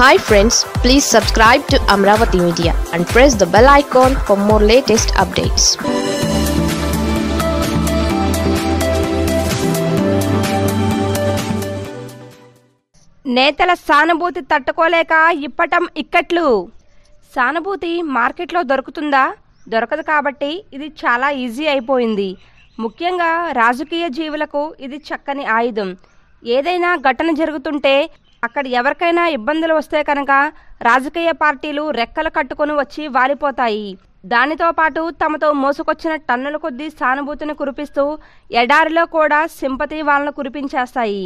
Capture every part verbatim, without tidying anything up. Hi friends, please subscribe to Amravati Media and press the bell icon for more latest updates. నేతల సానుభూతి తట్టుకోలేక ఇప్పటం ఇక్కట్లు. సానుభూతి మార్కెట్లో దొరుకుతుందా? దొరకదు. కాబట్టి ఇది చాలా ఈజీ అయిపోయింది. ముఖ్యంగా రాజకీయ జీవులకు ఇది చక్కని ఆయుధం. ఏదైనా ఘటన జరుగుతుంటే అక్కడ ఎవరికైనా ఇబ్బందులు వస్తే కనుక రాజకీయ పార్టీలు రెక్కలు కట్టుకొని వచ్చి వాలిపోతాయి. దానితో పాటు తమతో మోసుకొచ్చిన టన్నుల కొద్దీ సానుభూతిని కురిపిస్తూ ఎడారిలో కూడా సింపతి వాళ్ళను కురిపించేస్తాయి.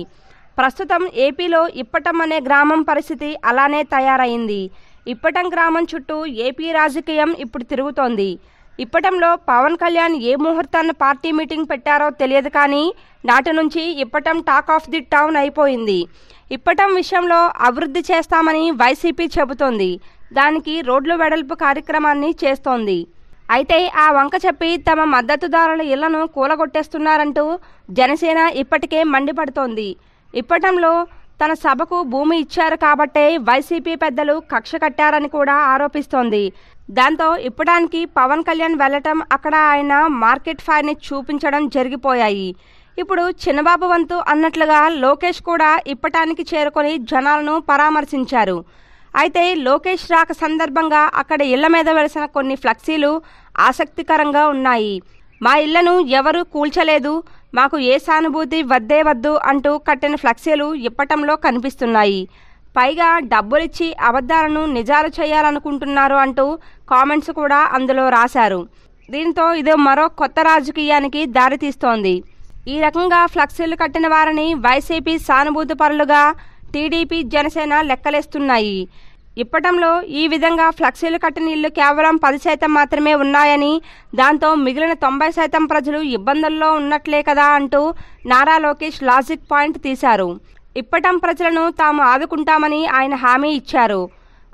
ప్రస్తుతం ఏపీలో ఇప్పటం అనే గ్రామం పరిస్థితి అలానే తయారైంది. ఇప్పటం గ్రామం చుట్టూ ఏపీ రాజకీయం ఇప్పుడు తిరుగుతోంది. ఇప్పటంలో పవన్ కళ్యాణ్ ఏ ముహూర్తాన్ని పార్టీ మీటింగ్ పెట్టారో తెలియదు, కానీ నాటి నుంచి Ippatam talk of the town అయిపోయింది. ఇప్పటం విషయంలో అభివృద్ధి చేస్తామని వైసీపీ చెబుతోంది. దానికి రోడ్లు వెడల్పు కార్యక్రమాన్ని చేస్తోంది. అయితే ఆ వంక చెప్పి తమ మద్దతుదారుల ఇళ్లను కూలగొట్టేస్తున్నారంటూ జనసేన ఇప్పటికే మండిపడుతోంది. ఇప్పటంలో తన సభకు భూమి ఇచ్చారు కాబట్టే వైసీపీ పెద్దలు కక్ష కట్టారని కూడా ఆరోపిస్తోంది. దాంతో ఇప్పటానికి పవన్ కళ్యాణ్ వెళ్లటం, అక్కడ ఆయన మార్కెట్ ఫైర్ని చూపించడం జరిగిపోయాయి. ఇప్పుడు చిన్నబాబు వంతు అన్నట్లుగా లోకేష్ కూడా ఇప్పటానికి చేరుకొని జనాలను పరామర్శించారు. అయితే లోకేష్ రాక సందర్భంగా అక్కడ ఇళ్ల మీద వెలిసిన కొన్ని ఫ్లెక్సీలు ఆసక్తికరంగా ఉన్నాయి. మా ఇళ్లను ఎవరూ కూల్చలేదు, మాకు ఏ సానుభూతి వద్దే వద్దు అంటూ కట్టిన ఫ్లెక్సీలు ఇప్పటంలో కనిపిస్తున్నాయి. పైగా డబ్బులిచ్చి అబద్ధాలను నిజాలు చేయాలనుకుంటున్నారు అంటూ కామెంట్స్ కూడా అందులో రాశారు. దీంతో ఇది మరో కొత్త రాజకీయానికి దారితీస్తోంది. ఈ రకంగా ఫ్లెక్సీలు కట్టిన వారిని వైసీపీ సానుభూతి పరులుగా టీడీపీ, జనసేన లెక్కలేస్తున్నాయి. ఇప్పటంలో ఈ విధంగా ఫ్లెక్సీలు కట్టిన ఇల్లు కేవలం పది శాతం మాత్రమే ఉన్నాయని, దాంతో మిగిలిన తొంభై శాతం ప్రజలు ఇబ్బందుల్లో ఉన్నట్లే కదా అంటూ నారా లోకేష్ లాజిక్ పాయింట్ తీశారు. ఇప్పటం ప్రజలను తాము ఆదుకుంటామని ఆయన హామీ ఇచ్చారు.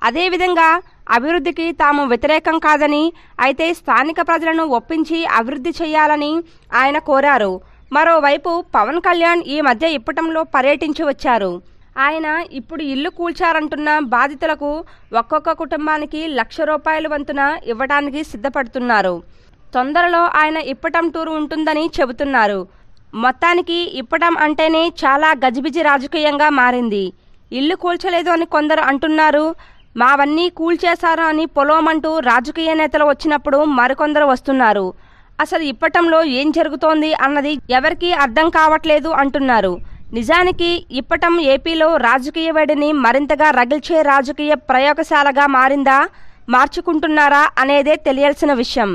అదేవిధంగా అభివృద్ధికి తాము వ్యతిరేకం కాదని, అయితే స్థానిక ప్రజలను ఒప్పించి అభివృద్ధి చేయాలని ఆయన కోరారు. మరోవైపు పవన్ కళ్యాణ్ ఈ మధ్య ఇప్పటంలో పర్యటించి వచ్చారు. ఆయన ఇప్పుడు ఇల్లు కూల్చారంటున్న బాధితులకు ఒక్కొక్క కుటుంబానికి లక్ష రూపాయల వంతున ఇవ్వడానికి సిద్ధపడుతున్నారు. తొందరలో ఆయన ఇప్పటం టూర్ ఉంటుందని చెబుతున్నారు. మొత్తానికి ఇప్పటం అంటేనే చాలా గజిబిజి రాజకీయంగా మారింది. ఇల్లు కూల్చలేదు అని కొందరు అంటున్నారు, మావన్నీ కూల్చేశారు అని పొలోమంటూ రాజకీయ నేతలు వచ్చినప్పుడు మరికొందరు వస్తున్నారు. అసలు ఇప్పటంలో ఏం జరుగుతోంది అన్నది ఎవరికీ అర్థం కావట్లేదు అంటున్నారు. నిజానికి ఇప్పటం ఏపీలో రాజకీయ వేడిని మరింతగా రగిల్చే రాజకీయ ప్రయోగశాలగా మారిందా, మార్చుకుంటున్నారా అనేదే తెలియాల్సిన విషయం.